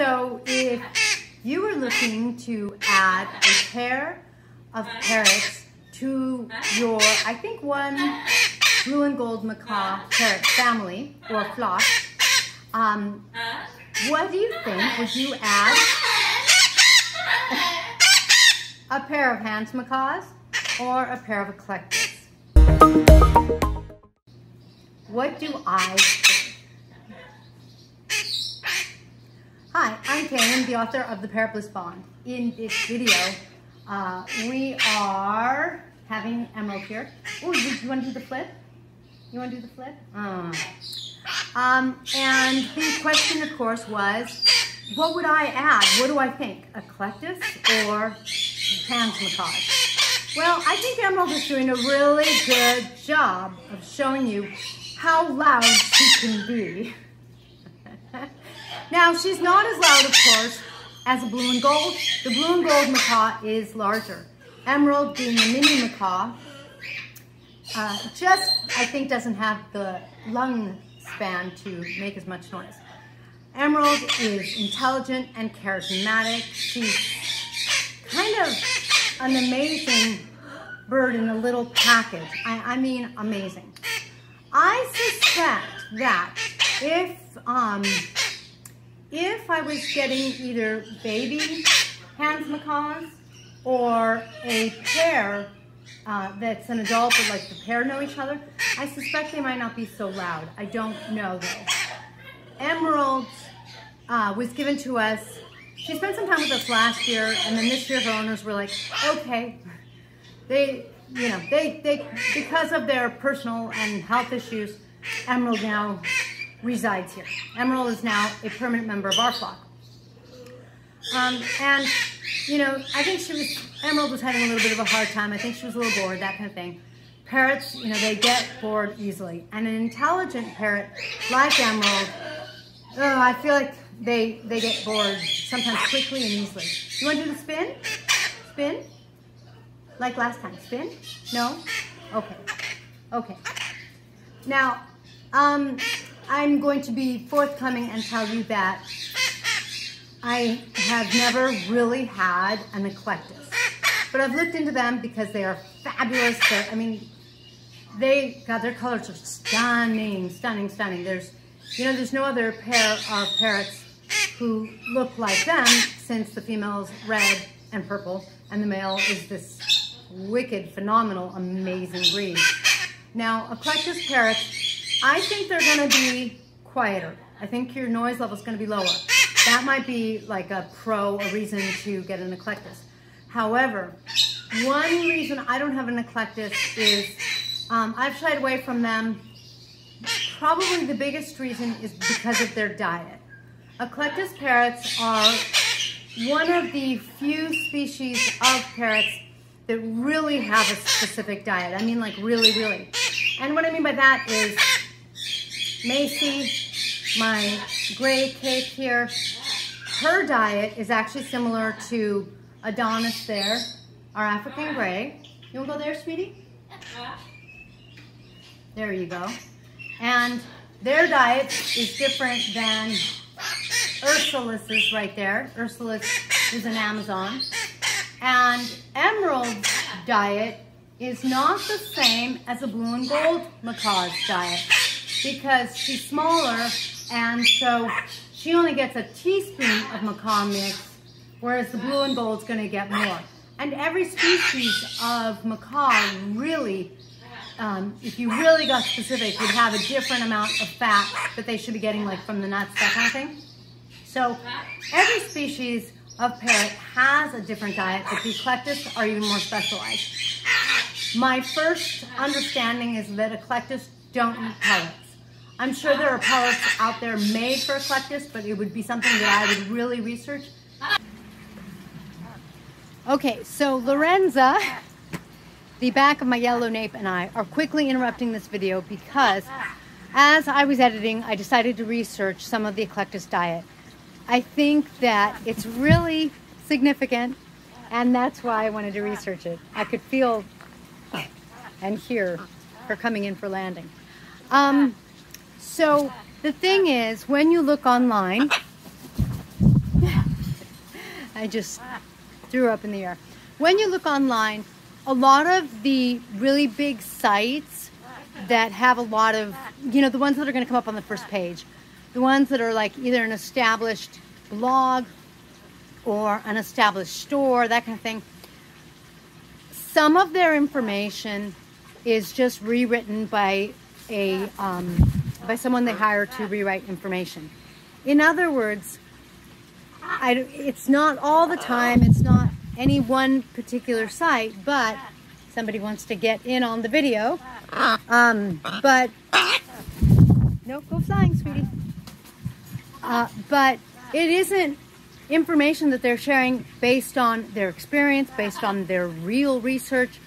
So if you are looking to add a pair of parrots to your, I think, one blue and gold macaw parrot family or flock, what do you think? Would you add a pair of Hahn's macaws or a pair of Eclectus? What do I think? Hi, I'm Karen, the author of the Parrot Bliss Bond. In this video, we are having Emerald here. Oh, you want to do the flip? You want to do the flip? And the question, of course, was, what would I add? What do I think, Eclectus or Hahn's macaws? Well, I think Emerald is doing a really good job of showing you how loud she can be. Now, she's not as loud, of course, as a blue and gold. The blue and gold macaw is larger. Emerald, being a mini macaw, I think, doesn't have the lung span to make as much noise. Emerald is intelligent and charismatic. She's kind of an amazing bird in a little package. I mean, amazing. I suspect that if I was getting either baby Hahn's macaws or a pair that's an adult, but like the pair know each other, I suspect they might not be so loud. I don't know though. Emerald was given to us. She spent some time with us last year, and then this year her owners were like, okay, they because of their personal and health issues, Emerald now resides here. Emerald is now a permanent member of our flock. And you know, I think Emerald was having a little bit of a hard time. I think she was a little bored, that kind of thing. Parrots, you know, they get bored easily. And an intelligent parrot like Emerald, oh, I feel like they get bored sometimes quickly and easily. You want to do the spin? Spin? Like last time, spin? No? Okay. Okay. Now, I'm going to be forthcoming and tell you that I have never really had an Eclectus, but I've looked into them because they are fabulous. God, their colors are stunning, stunning, stunning. There's no other pair of parrots who look like them, since the female's red and purple, and the male is this wicked, phenomenal, amazing breed. Now, Eclectus parrots, I think they're gonna be quieter. I think your noise level is gonna be lower. That might be like a reason to get an Eclectus. However, one reason I don't have an Eclectus is I've shied away from them. Probably the biggest reason is because of their diet. Eclectus parrots are one of the few species of parrots that really have a specific diet. I mean, like really, really. And what I mean by that is Macy, my gray cape here, her diet is actually similar to Adonis there, our African gray. You want to go there, sweetie? There you go. And their diet is different than Ursulus's right there. Ursulus is an Amazon. And Emerald's diet is not the same as a blue and gold macaw's diet, because she's smaller, and so she only gets a teaspoon of macaw mix, whereas the blue and gold's gonna get more. And every species of macaw really, if you really got specific, would have a different amount of fat that they should be getting, like from the nuts, that kind of thing. So every species of parrot has a different diet, but the Eclectus are even more specialized. My first understanding is that Eclectus don't eat pellets. I'm sure there are pellets out there made for Eclectus, but it would be something that I would really research. Okay, so Lorenza, the back of my yellow nape, and I are quickly interrupting this video because as I was editing, I decided to research some of the Eclectus diet. I think that it's really significant, and that's why I wanted to research it. I could feel and hear her coming in for landing. So the thing is, when you look online, I just threw up in the air. When you look online, a lot of the really big sites that have a lot of, you know, the ones that are going to come up on the first page, the ones that are like either an established blog or an established store, that kind of thing, some of their information is just rewritten by a by someone they hire to rewrite information. In other words, it's not all the time, it's not any one particular site, but somebody wants to get in on the video. But no, go flying, sweetie. But it isn't information that they're sharing based on their experience, based on their real research,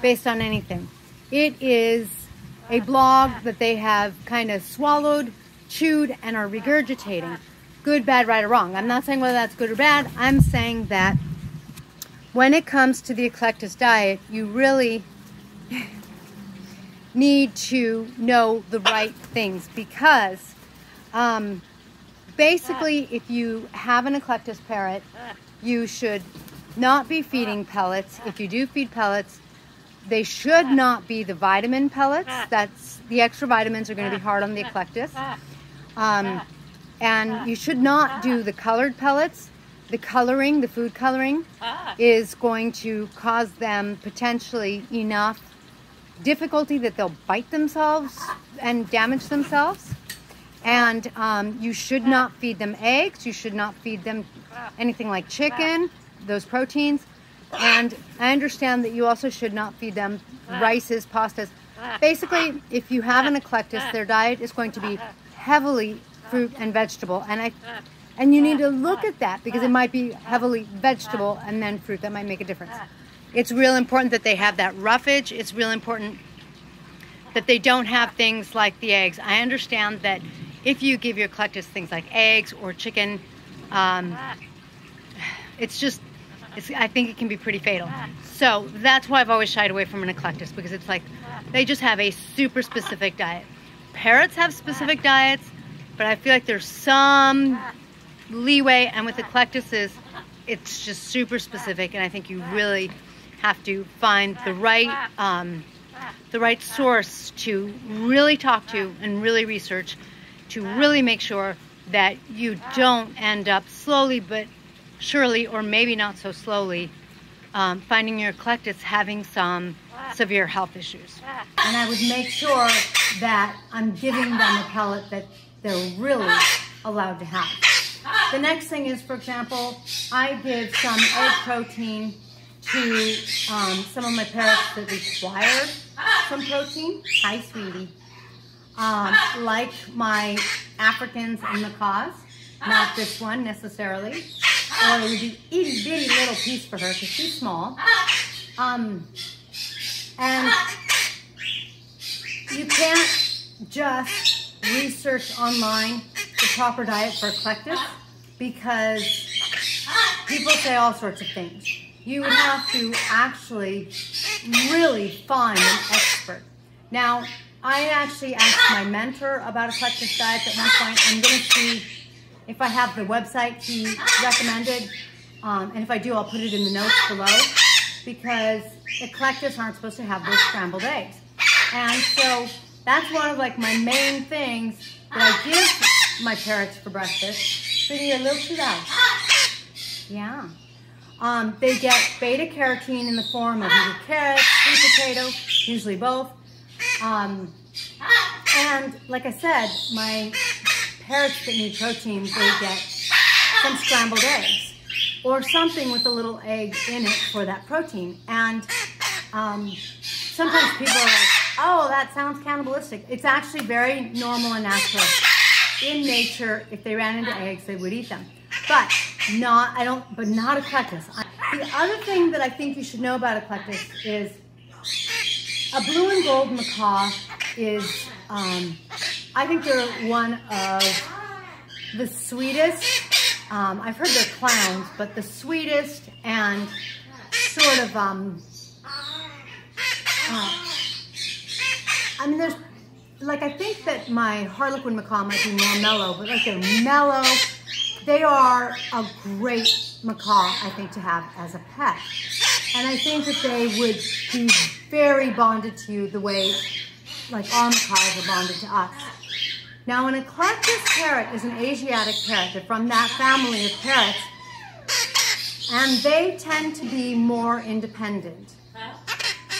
based on anything. It is a blog that they have kind of swallowed, chewed, and are regurgitating. Good, bad, right, or wrong. I'm not saying whether that's good or bad. I'm saying that when it comes to the Eclectus diet, you really need to know the right things, because basically, if you have an Eclectus parrot, you should not be feeding pellets. If you do feed pellets, they should not be the vitamin pellets. That's the extra vitamins are going to be hard on the Eclectus. And you should not do the colored pellets. The coloring, the food coloring, is going to cause them potentially enough difficulty that they'll bite themselves and damage themselves. And you should not feed them eggs. You should not feed them anything like chicken, those proteins. And I understand that you also should not feed them rices, pastas. Basically, if you have an Eclectus, their diet is going to be heavily fruit and vegetable. And you need to look at that, because it might be heavily vegetable and then fruit. That might make a difference. It's real important that they have that roughage. It's real important that they don't have things like the eggs. I understand that if you give your Eclectus things like eggs or chicken, I think it can be pretty fatal. So that's why I've always shied away from an Eclectus, because it's like they just have a super specific diet. Parrots have specific diets, but I feel like there's some leeway, and with Eclectuses, it's just super specific, and I think you really have to find the right source to really talk to and really research to really make sure that you don't end up slowly but surely, or maybe not so slowly, finding your Eclectus having some severe health issues. And I would make sure that I'm giving them a pellet that they're really allowed to have. The next thing is, for example, I give some egg protein to some of my parrots that required some protein. Hi, sweetie. Like my Africans and macaws, not this one necessarily. Or it would be itty bitty little piece for her because she's small. And you can't just research online the proper diet for Eclectus, because people say all sorts of things. You would have to actually really find an expert. Now, I actually asked my mentor about Eclectus diets at one point. I'm going to see if I have the website he recommended, and if I do, I'll put it in the notes below, because Eclectus aren't supposed to have those scrambled eggs. And so that's one of like my main things that I give my parrots for breakfast. So they're a little too loud. Yeah. They get beta carotene in the form of either carrots, sweet potato, usually both. And like I said, my parrots that need protein, they get some scrambled eggs or something with a little egg in it for that protein. And sometimes people are like, oh, that sounds cannibalistic. It's actually very normal and natural. In nature, if they ran into eggs, they would eat them. But not Eclectus. The other thing that I think you should know about Eclectus is a blue and gold macaw is, I think they're one of the sweetest, I've heard they're clowns, but the sweetest and sort of, I mean, there's, like, I think that my Harlequin macaw might be more mellow, but like they're mellow They are a great macaw, I think, to have as a pet. And I think that they would be very bonded to you the way, like, all macaws are bonded to us. Now, an Eclectus parrot is an Asiatic parrot. They're from that family of parrots. And they tend to be more independent.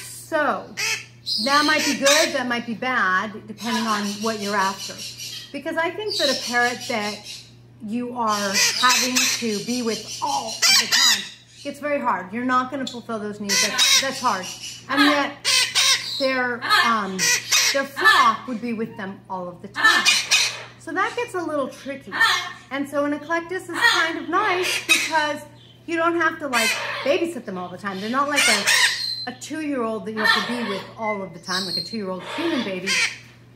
So, that might be good, that might be bad, depending on what you're after. Because I think that a parrot that you are having to be with all of the time, it's very hard. You're not going to fulfill those needs. That's hard. And yet, their flock would be with them all of the time. So that gets a little tricky. And so an Eclectus is kind of nice because you don't have to, like, babysit them all the time. They're not like a two-year-old that you have to be with all of the time, like a two-year-old human baby.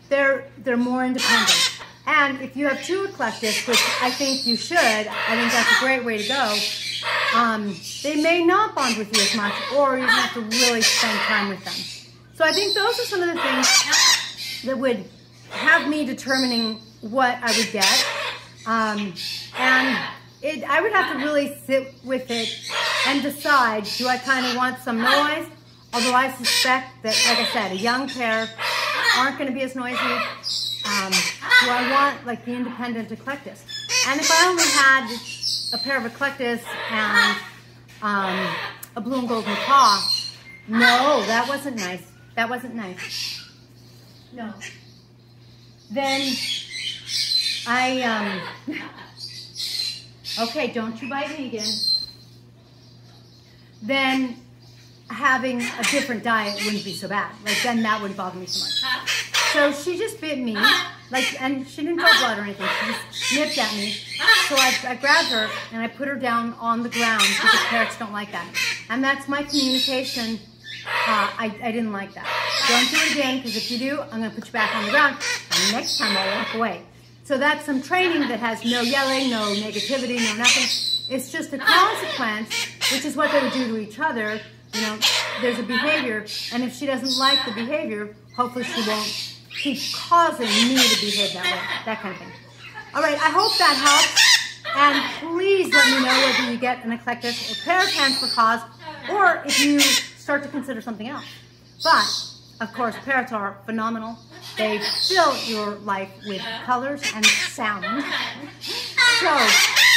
They're more independent. And if you have two Eclectus, which I think you should, I think that's a great way to go, they may not bond with you as much, or you have to really spend time with them. So I think those are some of the things that would have me determining what I would get. I would have to really sit with it and decide, do I kind of want some noise? Although I suspect that, like I said, a young pair aren't going to be as noisy. Do I want, like, the independent Eclectus? And if I only had a pair of Eclectus and a blue and gold macaw, no, that wasn't nice. That wasn't nice. No. Then I, okay, don't you bite me again. Then having a different diet wouldn't be so bad. Like, then that wouldn't bother me so much. So she just bit me, like, and she didn't draw blood or anything. She just nipped at me. So I grabbed her and I put her down on the ground because parrots don't like that. And that's my communication. I didn't like that. Don't do it again, because if you do, I'm going to put you back on the ground, and next time I'll walk away. So that's some training that has no yelling, no negativity, no nothing. It's just a consequence, which is what they would do to each other. You know, there's a behavior, and if she doesn't like the behavior, hopefully she won't keep causing me to behave that way, that kind of thing. All right, I hope that helps. And please let me know whether you get an Eclectus or pair of Hahn's Macaws, or if you start to consider something else. But, of course, parrots are phenomenal. They fill your life with colors and sound. So,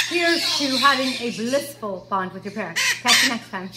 here's to having a blissful bond with your parrot. Catch you next time.